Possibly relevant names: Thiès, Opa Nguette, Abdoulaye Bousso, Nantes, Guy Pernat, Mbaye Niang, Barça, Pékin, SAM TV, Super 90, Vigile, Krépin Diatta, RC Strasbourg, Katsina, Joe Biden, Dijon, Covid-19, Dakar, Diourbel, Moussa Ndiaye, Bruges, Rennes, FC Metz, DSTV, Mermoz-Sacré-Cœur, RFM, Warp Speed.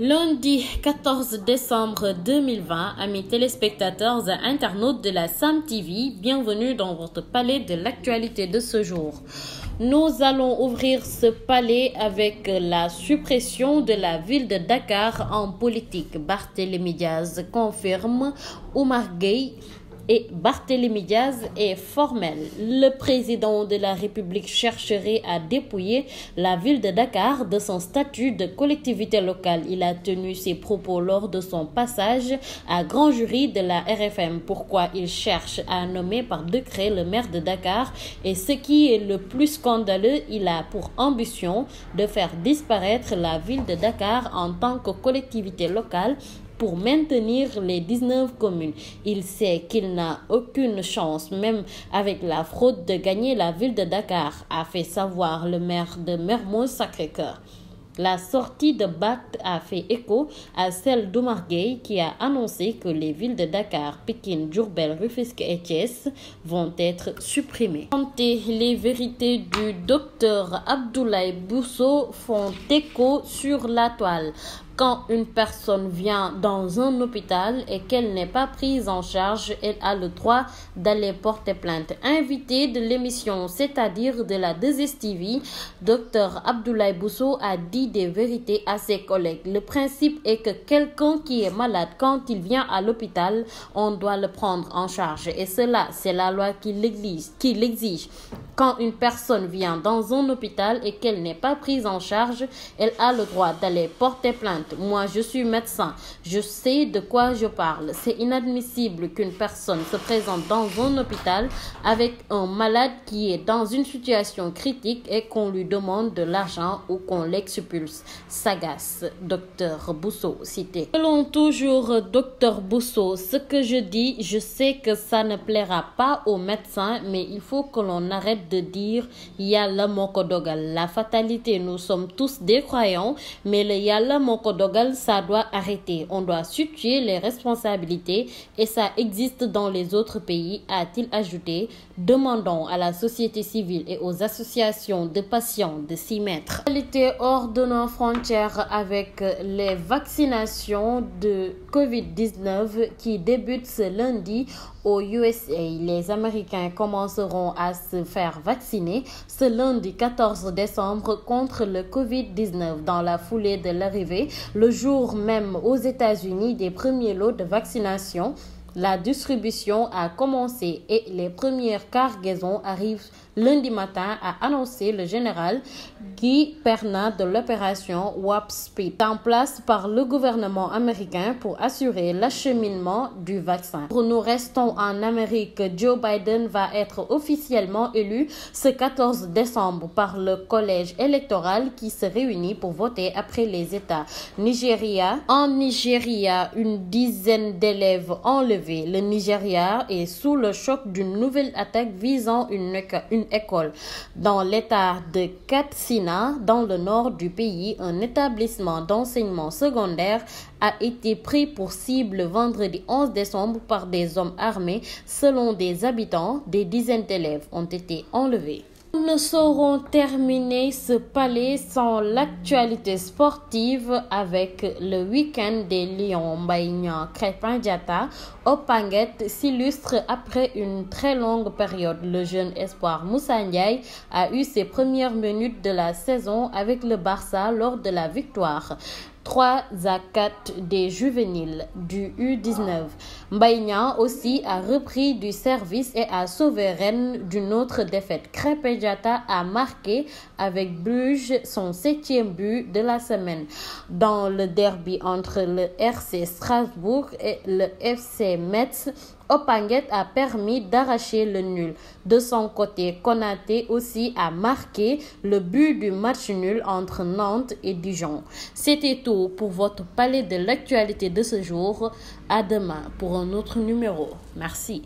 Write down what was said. Lundi 14 décembre 2020, amis téléspectateurs et internautes de la SAM TV, bienvenue dans votre palais de l'actualité de ce jour. Nous allons ouvrir ce palais avec la suppression de la ville de Dakar en politique. Barthélémy Diaz confirme, Omar Gueye et Barthélémy Diaz est formel. Le président de la République chercherait à dépouiller la ville de Dakar de son statut de collectivité locale. Il a tenu ses propos lors de son passage à grand jury de la RFM. Pourquoi il cherche à nommer par décret le maire de Dakar? Et ce qui est le plus scandaleux, il a pour ambition de faire disparaître la ville de Dakar en tant que collectivité locale pour maintenir les 19 communes. Il sait qu'il n'a aucune chance, même avec la fraude, de gagner la ville de Dakar, a fait savoir le maire de Mermoz-Sacré-Cœur. La sortie de Barth a fait écho à celle d'Omar Gueye qui a annoncé que les villes de Dakar, Pékin, Diourbel, Rufisque et Thiès vont être supprimées. Les vérités du docteur Abdoulaye Bousso font écho sur la toile. Quand une personne vient dans un hôpital et qu'elle n'est pas prise en charge, elle a le droit d'aller porter plainte. Invité de l'émission, c'est-à-dire de la DSTV, Dr Abdoulaye Bousso a dit des vérités à ses collègues. Le principe est que quelqu'un qui est malade, quand il vient à l'hôpital, on doit le prendre en charge. Et cela, c'est la loi qui l'exige. Quand une personne vient dans un hôpital et qu'elle n'est pas prise en charge, elle a le droit d'aller porter plainte. Moi, je suis médecin, je sais de quoi je parle. C'est inadmissible qu'une personne se présente dans un hôpital avec un malade qui est dans une situation critique et qu'on lui demande de l'argent ou qu'on l'expulse. Sagace, docteur Bousso, cité. Selon toujours docteur Bousso, ce que je dis, je sais que ça ne plaira pas aux médecins, mais il faut que l'on arrête de dire Yalla Mokodogal. La fatalité, nous sommes tous des croyants, mais le Yalla Mokodogal, ça doit arrêter. On doit situer les responsabilités et ça existe dans les autres pays, a-t-il ajouté. Demandons à la société civile et aux associations de patients de s'y mettre. Elle était hors de nos frontières avec les vaccinations de Covid-19 qui débutent ce lundi aux USA. Les Américains commenceront à se faire vacciner ce lundi 14 décembre contre le Covid-19 dans la foulée de l'arrivée. Le jour même aux États-Unis des premiers lots de vaccination, la distribution a commencé et les premières cargaisons arrivent lundi matin, a annoncé le général Guy Pernat de l'opération Warp Speed, en place par le gouvernement américain pour assurer l'acheminement du vaccin. Pour nous restons en Amérique, Joe Biden va être officiellement élu ce 14 décembre par le collège électoral qui se réunit pour voter après les États. En Nigeria, une dizaine d'élèves enlevés. Le Nigeria est sous le choc d'une nouvelle attaque visant une école dans l'état de Katsina, dans le nord du pays. Un établissement d'enseignement secondaire a été pris pour cible vendredi 11 décembre par des hommes armés. Selon des habitants, des dizaines d'élèves ont été enlevés. Nous ne saurons terminer ce palais sans l'actualité sportive avec le week-end des Lions. Mbaye Niang, Krépin Diatta, Opa Nguette s'illustre après une très longue période. Le jeune espoir Moussa Ndiaye a eu ses premières minutes de la saison avec le Barça lors de la victoire 3-4 des juvéniles du U19. Mbaye Niang aussi a repris du service et a sauvé Rennes d'une autre défaite. Crépédjata a marqué avec Bruges son 7e but de la semaine dans le derby entre le RC Strasbourg et le FC Metz. Opa Nguette a permis d'arracher le nul. De son côté, Konate aussi a marqué le but du match nul entre Nantes et Dijon. C'était tout pour votre palais de l'actualité de ce jour. À demain pour un autre numéro. Merci.